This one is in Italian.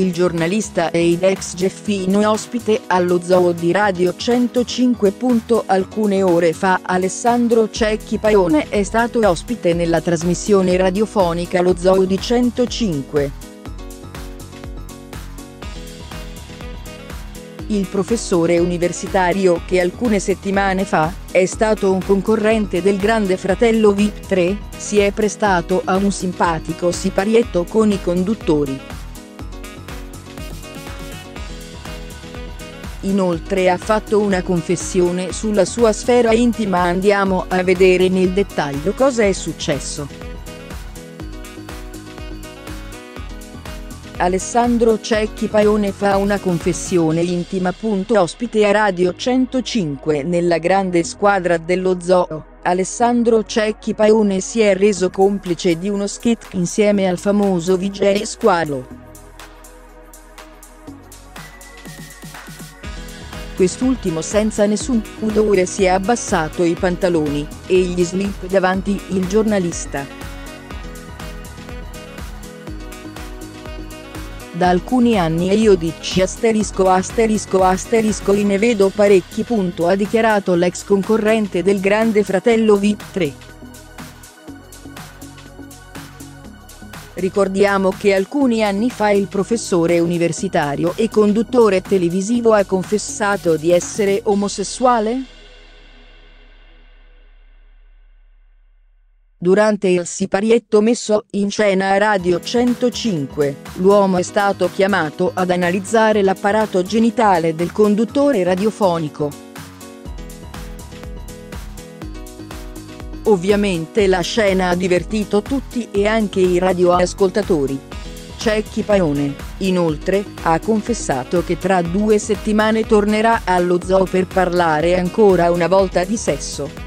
il giornalista ed ex Geffino ospite allo zoo di Radio 105. Alcune ore fa Alessandro Cecchi Paone è stato ospite nella trasmissione radiofonica Lo zoo di 105. Il professore universitario, che alcune settimane fa è stato un concorrente del Grande Fratello VIP 3, si è prestato a un simpatico siparietto con i conduttori. Inoltre ha fatto una confessione sulla sua sfera intima. Andiamo a vedere nel dettaglio cosa è successo. Alessandro Cecchi Paone fa una confessione intima. Ospite a Radio 105 nella grande squadra dello zoo, Alessandro Cecchi Paone si è reso complice di uno skit insieme al famoso VJ Squalo. Quest'ultimo senza nessun pudore si è abbassato i pantaloni e gli slip davanti il giornalista. Da alcuni anni io dici ***, ne vedo parecchi ***, ha dichiarato l'ex concorrente del Grande Fratello VIP 3. Ricordiamo che alcuni anni fa il professore universitario e conduttore televisivo ha confessato di essere omosessuale? Durante il siparietto messo in scena a Radio 105, l'uomo è stato chiamato ad analizzare l'apparato genitale del conduttore radiofonico. Ovviamente la scena ha divertito tutti e anche i radioascoltatori. Cecchi Paone, inoltre, ha confessato che tra 2 settimane tornerà allo zoo per parlare ancora una volta di sesso.